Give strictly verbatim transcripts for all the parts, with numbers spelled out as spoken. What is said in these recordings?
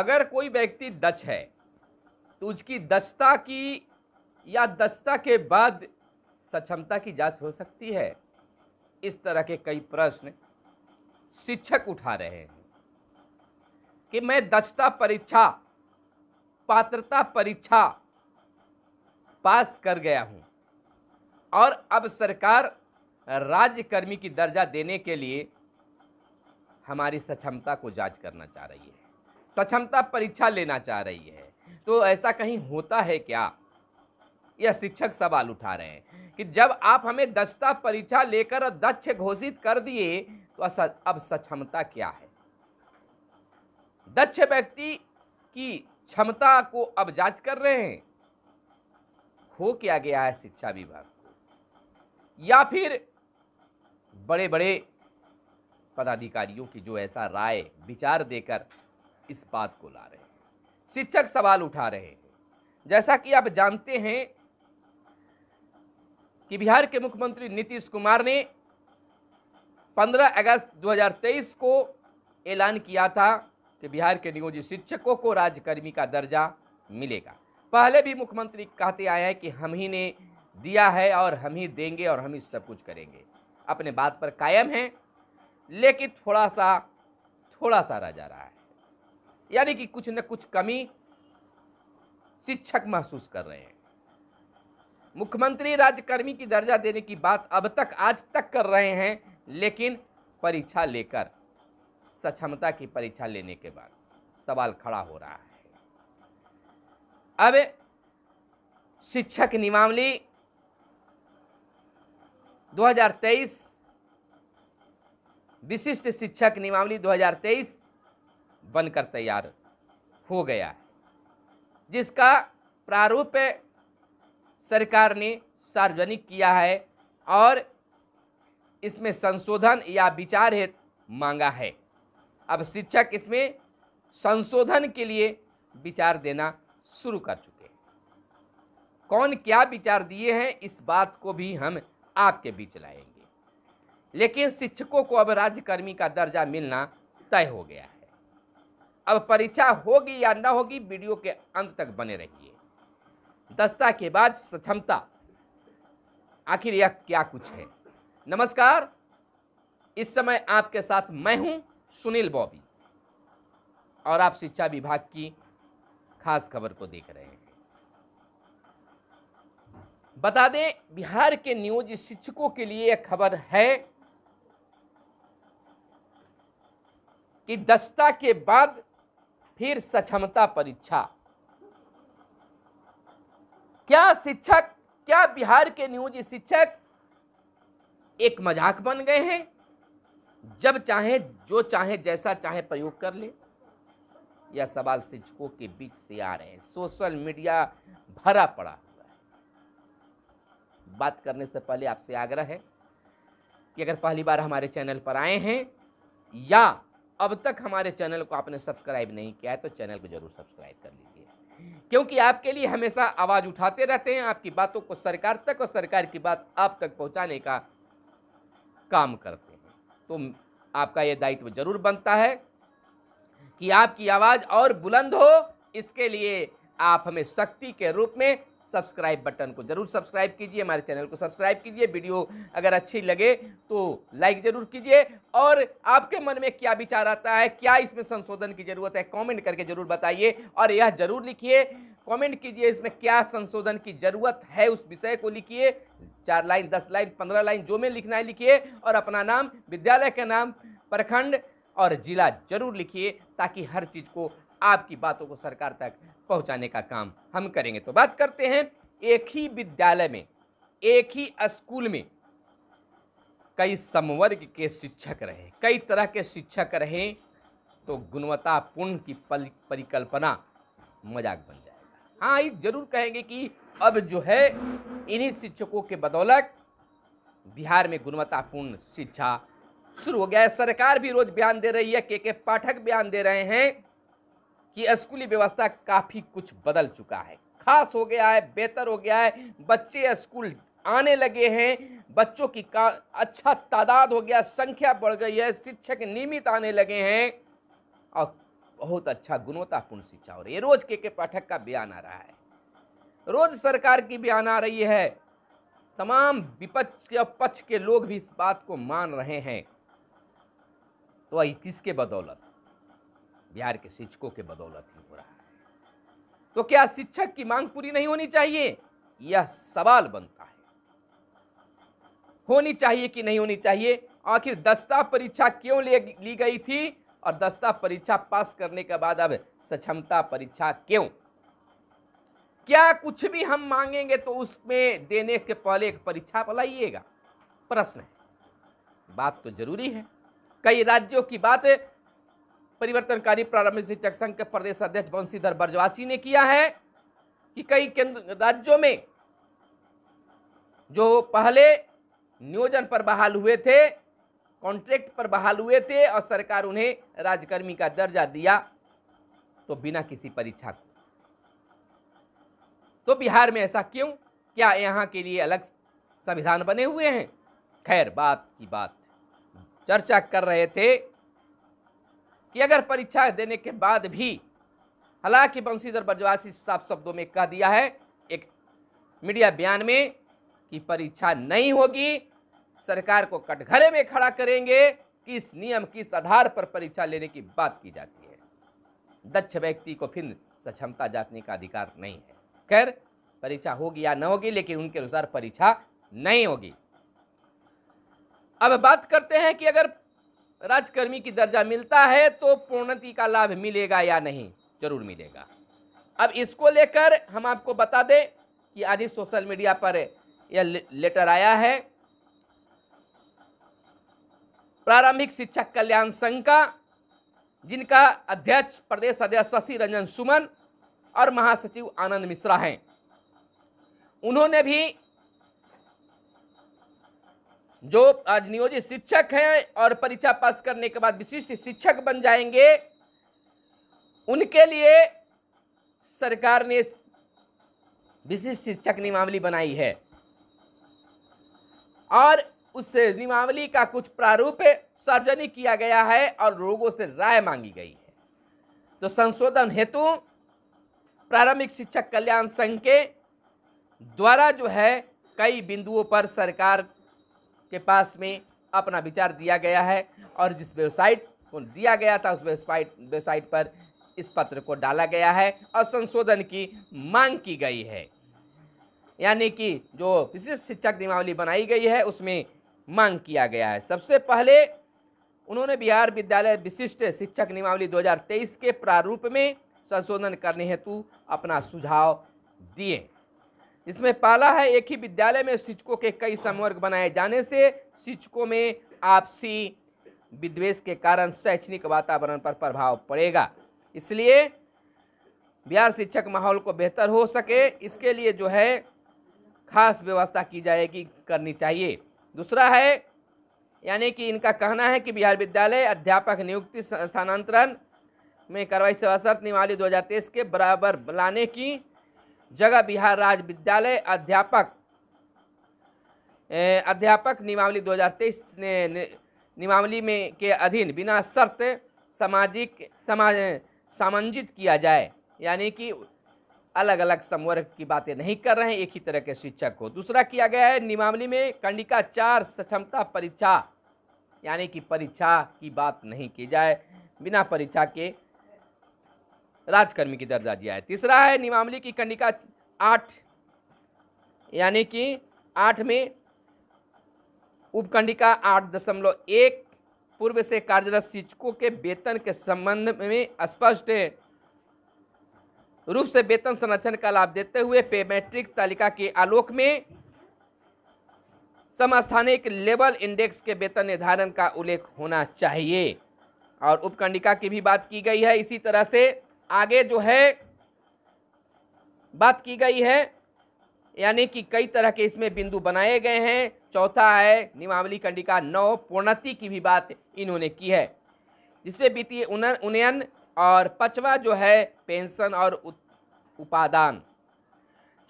अगर कोई व्यक्ति दक्ष है तो उसकी दक्षता की या दक्षता के बाद सक्षमता की जांच हो सकती है। इस तरह के कई प्रश्न शिक्षक उठा रहे हैं कि मैं दक्षता परीक्षा, पात्रता परीक्षा पास कर गया हूं और अब सरकार राज्यकर्मी की दर्जा देने के लिए हमारी सक्षमता को जांच करना चाह रही है, सक्षमता परीक्षा लेना चाह रही है। तो ऐसा कहीं होता है क्या? यह शिक्षक सवाल उठा रहे हैं कि जब आप हमें दक्षता परीक्षा लेकर दक्ष घोषित कर दिए तो अब सक्षमता क्या है? दक्ष व्यक्ति की क्षमता को अब जांच कर रहे हैं। हो क्या गया है शिक्षा विभाग को या फिर बड़े बड़े पदाधिकारियों की जो ऐसा राय विचार देकर इस बात को ला रहे हैं? शिक्षक सवाल उठा रहे हैं। जैसा कि आप जानते हैं कि बिहार के मुख्यमंत्री नीतीश कुमार ने पंद्रह अगस्त दो हज़ार तेईस को ऐलान किया था कि बिहार के नियोजित शिक्षकों को राज्यकर्मी का दर्जा मिलेगा। पहले भी मुख्यमंत्री कहते आए हैं कि हम ही ने दिया है और हम ही देंगे और हम ही सब कुछ करेंगे, अपने बात पर कायम हैं। लेकिन थोड़ा सा थोड़ा सा रह जा रहा है, यानी कि कुछ न कुछ कमी शिक्षक महसूस कर रहे हैं। मुख्यमंत्री राज्यकर्मी की दर्जा देने की बात अब तक आज तक कर रहे हैं, लेकिन परीक्षा लेकर, सक्षमता की परीक्षा लेने के बाद सवाल खड़ा हो रहा है। अब शिक्षक नियमावली दो हज़ार तेईस, विशिष्ट शिक्षक नियमावली दो हज़ार तेईस बनकर तैयार हो गया है, जिसका प्रारूप सरकार ने सार्वजनिक किया है और इसमें संशोधन या विचार हेतु मांगा है। अब शिक्षक इसमें संशोधन के लिए विचार देना शुरू कर चुके हैं। कौन क्या विचार दिए हैं इस बात को भी हम आपके बीच लाएंगे। लेकिन शिक्षकों को अब राज्यकर्मी का दर्जा मिलना तय हो गया है। अब परीक्षा होगी या ना होगी, वीडियो के अंत तक बने रहिए। दस्ता के बाद सक्षमता, आखिर यह क्या कुछ है? नमस्कार, इस समय आपके साथ मैं हूं सुनील बॉबी और आप शिक्षा विभाग की खास खबर को देख रहे हैं। बता दें, बिहार के नियोजित शिक्षकों के लिए यह खबर है कि दस्ता के बाद फिर सक्षमता परीक्षा। क्या शिक्षक, क्या बिहार के नियोजित शिक्षक एक मजाक बन गए हैं? जब चाहे, जो चाहे, जैसा चाहे प्रयोग कर ले, यह सवाल शिक्षकों के बीच से आ रहे हैं। सोशल मीडिया भरा पड़ा हुआ है। बात करने से पहले आपसे आग्रह है कि अगर पहली बार हमारे चैनल पर आए हैं या अब तक हमारे चैनल को आपने सब्सक्राइब नहीं किया है तो चैनल को जरूर सब्सक्राइब कर लीजिए, क्योंकि आपके लिए हमेशा आवाज़ उठाते रहते हैं। आपकी बातों को सरकार तक और सरकार की बात आप तक पहुंचाने का काम करते हैं। तो आपका ये दायित्व जरूर बनता है कि आपकी आवाज़ और बुलंद हो। इसके लिए आप हमें शक्ति के रूप में सब्सक्राइब बटन को जरूर सब्सक्राइब कीजिए, हमारे चैनल को सब्सक्राइब कीजिए। वीडियो अगर अच्छी लगे तो लाइक जरूर कीजिए और आपके मन में क्या विचार आता है, क्या इसमें संशोधन की ज़रूरत है, कमेंट करके जरूर बताइए। और यह जरूर लिखिए, कमेंट कीजिए इसमें क्या संशोधन की ज़रूरत है, उस विषय को लिखिए। चार लाइन, दस लाइन, पंद्रह लाइन, जो में लिखना है लिखिए और अपना नाम, विद्यालय का नाम, प्रखंड और जिला जरूर लिखिए, ताकि हर चीज़ को, आपकी बातों को सरकार तक पहुंचाने का काम हम करेंगे। तो बात करते हैं, एक ही विद्यालय में, एक ही स्कूल में कई समवर्ग के शिक्षक रहे, कई तरह के शिक्षक रहे तो गुणवत्तापूर्ण की परिकल्पना मजाक बन जाएगा। हाँ, ये जरूर कहेंगे कि अब जो है इन्हीं शिक्षकों के बदौलत बिहार में गुणवत्तापूर्ण शिक्षा शुरू हो गया है। सरकार भी रोज बयान दे रही है, के के पाठक बयान दे रहे हैं कि स्कूली व्यवस्था काफ़ी कुछ बदल चुका है, खास हो गया है, बेहतर हो गया है। बच्चे स्कूल आने लगे हैं, बच्चों की का अच्छा तादाद हो गया, संख्या बढ़ गई है, शिक्षक नियमित आने लगे हैं और बहुत अच्छा गुणवत्तापूर्ण शिक्षा हो रही है। रोज के के पाठक का बयान आ रहा है, रोज सरकार की बयान आ रही है, तमाम विपक्ष के पक्ष के लोग भी इस बात को मान रहे हैं। तो ये किसके बदौलत? बिहार के शिक्षकों के बदौलत ही हो रहा है। तो क्या शिक्षक की मांग पूरी नहीं होनी चाहिए? यह सवाल बनता है। होनी चाहिए कि नहीं होनी चाहिए? आखिर दस्ता परीक्षा क्यों ले ली गई थी और दस्ता परीक्षा पास करने के बाद अब सक्षमता परीक्षा क्यों? क्या कुछ भी हम मांगेंगे तो उसमें देने के पहले एक परीक्षा बुलाइएगा? प्रश्न है। बात तो जरूरी है। कई राज्यों की बात परिवर्तनकारी प्रारंभिक शिक्षक संघ के प्रदेश अध्यक्ष बंसीधर बरजवासी ने किया है कि कई केंद्र राज्यों में जो पहले नियोजन पर बहाल हुए थे, कॉन्ट्रैक्ट पर बहाल हुए थे और सरकार उन्हें राजकर्मी का दर्जा दिया तो बिना किसी परीक्षा को, तो बिहार में ऐसा क्यों? क्या यहाँ के लिए अलग संविधान बने हुए हैं? खैर, बात की बात। चर्चा कर रहे थे कि अगर परीक्षा देने के बाद भी, हालांकि बंसीधर बरजवासी साफ शब्दों में कह दिया है एक मीडिया बयान में कि परीक्षा नहीं होगी, सरकार को कटघरे में खड़ा करेंगे। किस नियम, किस आधार पर परीक्षा लेने की बात की जाती है? दक्ष व्यक्ति को फिर सक्षमता जांचने का अधिकार नहीं है। खैर, परीक्षा होगी या न होगी, लेकिन उनके अनुसार परीक्षा नहीं होगी। अब बात करते हैं कि अगर राजकर्मी की दर्जा मिलता है तो प्रोन्नति का लाभ मिलेगा या नहीं? जरूर मिलेगा। अब इसको लेकर हम आपको बता दें कि आज ही सोशल मीडिया पर यह लेटर आया है प्रारंभिक शिक्षक कल्याण संघ का, जिनका अध्यक्ष प्रदेश अध्यक्ष शशि रंजन सुमन और महासचिव आनंद मिश्रा हैं। उन्होंने भी जो आज नियोजित शिक्षक हैं और परीक्षा पास करने के बाद विशिष्ट शिक्षक बन जाएंगे, उनके लिए सरकार ने विशिष्ट शिक्षक नियमावली बनाई है और उस नियमावली का कुछ प्रारूप सार्वजनिक किया गया है और लोगों से राय मांगी गई है। तो संशोधन हेतु प्रारंभिक शिक्षक कल्याण संघ के द्वारा जो है कई बिंदुओं पर सरकार के पास में अपना विचार दिया गया है और जिस वेबसाइट को दिया गया था उस वेबसाइट वेबसाइट पर इस पत्र को डाला गया है और संशोधन की मांग की गई है। यानी कि जो विशिष्ट शिक्षक नियमावली बनाई गई है उसमें मांग किया गया है। सबसे पहले उन्होंने बिहार विद्यालय विशिष्ट शिक्षक नियमावली दो हज़ार तेईस के प्रारूप में संशोधन करने हेतु अपना सुझाव दिए। इसमें पहला है, एक ही विद्यालय में शिक्षकों के कई समवर्ग बनाए जाने से शिक्षकों में आपसी विद्वेष के कारण शैक्षणिक वातावरण पर प्रभाव पड़ेगा। इसलिए बिहार शिक्षक माहौल को बेहतर हो सके, इसके लिए जो है खास व्यवस्था की जाएगी, करनी चाहिए। दूसरा है, यानी कि इनका कहना है कि बिहार विद्यालय अध्यापक नियुक्ति स्थानांतरण में कार्रवाई से असर नियमावली दो हज़ार तेईस के बराबर लाने की जगह बिहार राज्य विद्यालय अध्यापक अध्यापक नियमावली दो हज़ार तेईस ने नियमावली में के अधीन बिना शर्त सामाजिक समाज सामंजित किया जाए। यानी कि अलग अलग समवर्ग की बातें नहीं कर रहे हैं, एक ही तरह के शिक्षक हो। दूसरा किया गया है, नियमावली में खंडिका चार सक्षमता परीक्षा, यानी कि परीक्षा की बात नहीं की जाए, बिना परीक्षा के राजकर्मी की दर्जा दिया है। तीसरा है, नियमावली की खंडिका आठ, यानी कि आठ में उपखंडिका आठ दशमलव एक पूर्व से कार्यरत शिक्षकों के वेतन के संबंध में स्पष्ट रूप से वेतन संरक्षण का लाभ देते हुए पे मैट्रिक तालिका के आलोक में समस्थानिक लेवल इंडेक्स के वेतन निर्धारण का उल्लेख होना चाहिए और उपखंडिका की भी बात की गई है। इसी तरह से आगे जो है बात की गई है, यानी कि कई तरह के इसमें बिंदु बनाए गए हैं। चौथा है, नियमावली खंडिका नौ प्रोन्नति की भी बात इन्होंने की है, जिसमें वित्तीय उन्नयन और पांचवा जो है पेंशन और उपादान।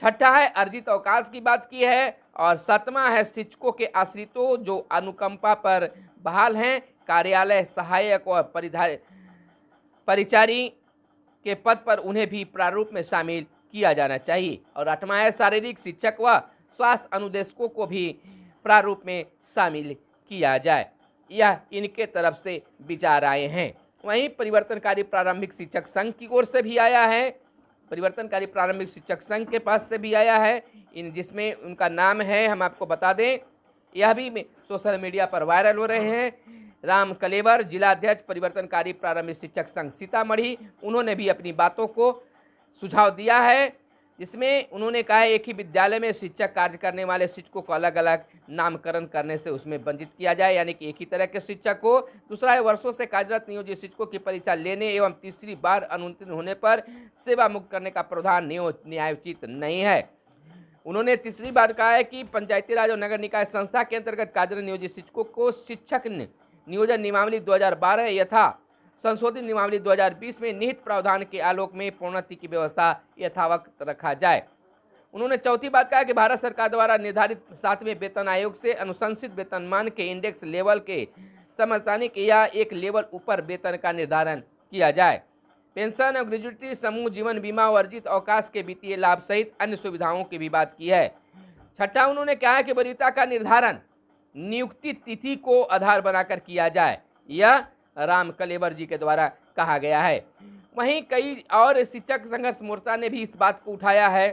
छठा है, अर्जित अवकाश की बात की है और सातवां है, शिक्षकों के आश्रितों जो अनुकंपा पर बहाल हैं कार्यालय सहायक और परिधायक परिचारी के पद पर उन्हें भी प्रारूप में शामिल किया जाना चाहिए। और आठवां है शारीरिक शिक्षक व स्वास्थ्य अनुदेशकों को भी प्रारूप में शामिल किया जाए, यह इनके तरफ से विचार आए हैं। वहीं परिवर्तनकारी प्रारंभिक शिक्षक संघ की ओर से भी आया है, परिवर्तनकारी प्रारंभिक शिक्षक संघ के पास से भी आया है, इन जिसमें उनका नाम है, हम आपको बता दें, यह भी सोशल मीडिया पर वायरल हो रहे हैं। राम रामकलेवर जिलाध्यक्ष परिवर्तनकारी प्रारंभिक शिक्षक संघ सीतामढ़ी, उन्होंने भी अपनी बातों को सुझाव दिया है, जिसमें उन्होंने कहा है एक ही विद्यालय में शिक्षक कार्य करने वाले शिक्षकों को अलग अलग नामकरण करने से उसमें वंचित किया जाए, यानी कि एक ही तरह के शिक्षक को। दूसरा है वर्षों से कार्यरत नियोजित शिक्षकों की परीक्षा लेने एवं तीसरी बार अनुत्तीर्ण होने पर सेवा मुक्त करने का प्रावधान न्यायोचित नहीं है। उन्होंने तीसरी बार कहा है कि पंचायती राज और नगर निकाय संस्था के अंतर्गत कार्यरत नियोजित शिक्षकों को शिक्षक नियोजन नियमावली दो हज़ार बारह यथा संशोधित नियमावली दो हज़ार बीस में निहित प्रावधान के आलोक में प्रोन्नति की व्यवस्था यथावत रखा जाए। उन्होंने चौथी बात कहा कि भारत सरकार द्वारा निर्धारित सातवें वेतन आयोग से अनुशंसित वेतनमान के इंडेक्स लेवल के समझदारी के या एक लेवल ऊपर वेतन का निर्धारण किया जाए। पेंशन और ग्रेच्युटी, समूह जीवन बीमा, अर्जित अवकाश के वित्तीय लाभ सहित अन्य सुविधाओं की भी बात की है। छठा, उन्होंने कहा कि वरीयता का निर्धारण नियुक्ति तिथि को आधार बनाकर किया जाए, यह राम कलेवर जी के द्वारा कहा गया है। वहीं कई और शिक्षक संघर्ष मोर्चा ने भी इस बात को उठाया है,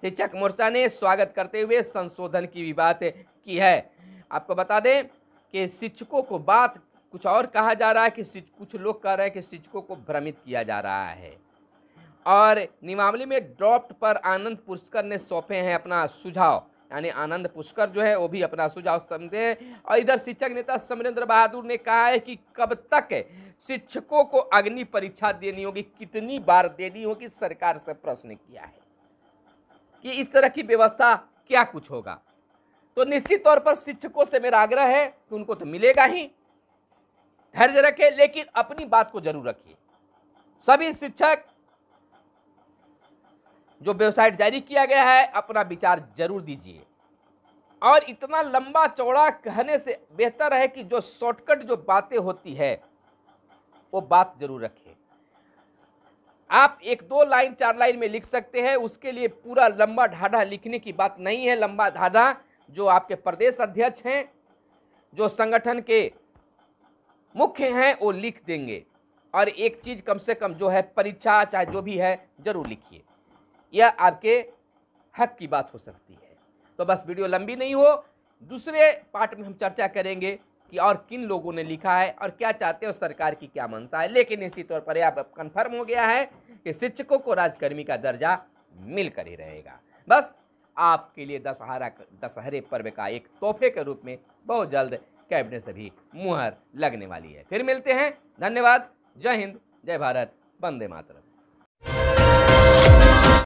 शिक्षक मोर्चा ने स्वागत करते हुए संशोधन की भी बात की है। आपको बता दें कि शिक्षकों को बात कुछ और कहा जा रहा है, कि कुछ लोग कह रहे हैं कि शिक्षकों को भ्रमित किया जा रहा है। और नियमावली में ड्राफ्ट पर आनंद पुष्कर ने सौंपे हैं अपना सुझाव, यानी आनंद पुष्कर जो है वो भी अपना सुझाव समझे हैं। और इधर शिक्षक नेता समरेंद्र बहादुर ने कहा है कि कब तक शिक्षकों को अग्नि परीक्षा देनी होगी, कितनी बार देनी होगी, सरकार से प्रश्न किया है कि इस तरह की व्यवस्था क्या कुछ होगा। तो निश्चित तौर पर शिक्षकों से मेरा आग्रह है कि उनको तो मिलेगा ही, धैर्य रखें, लेकिन अपनी बात को जरूर रखिए। सभी शिक्षक जो वेबसाइट जारी किया गया है अपना विचार जरूर दीजिए, और इतना लंबा चौड़ा कहने से बेहतर है कि जो शॉर्टकट जो बातें होती है वो बात जरूर रखें। आप एक दो लाइन चार लाइन में लिख सकते हैं, उसके लिए पूरा लंबा ढाढ़ा लिखने की बात नहीं है। लंबा ढाढ़ा जो आपके प्रदेश अध्यक्ष हैं, जो संगठन के मुख्य हैं, वो लिख देंगे। और एक चीज़ कम से कम जो है परीक्षा चाहे जो भी है जरूर लिखिए, यह आपके हक की बात हो सकती है। तो बस वीडियो लंबी नहीं हो, दूसरे पार्ट में हम चर्चा करेंगे कि और किन लोगों ने लिखा है और क्या चाहते हैं और सरकार की क्या मंशा है। लेकिन इसी तौर पर यह कन्फर्म हो गया है कि शिक्षकों को राजकर्मी का दर्जा मिलकर ही रहेगा। बस आपके लिए दशहरा दशहरे पर्व का एक तोहफे के रूप में बहुत जल्द कैबिनेट से भी मुहर लगने वाली है। फिर मिलते हैं, धन्यवाद। जय हिंद, जय भारत, वंदे मातरम।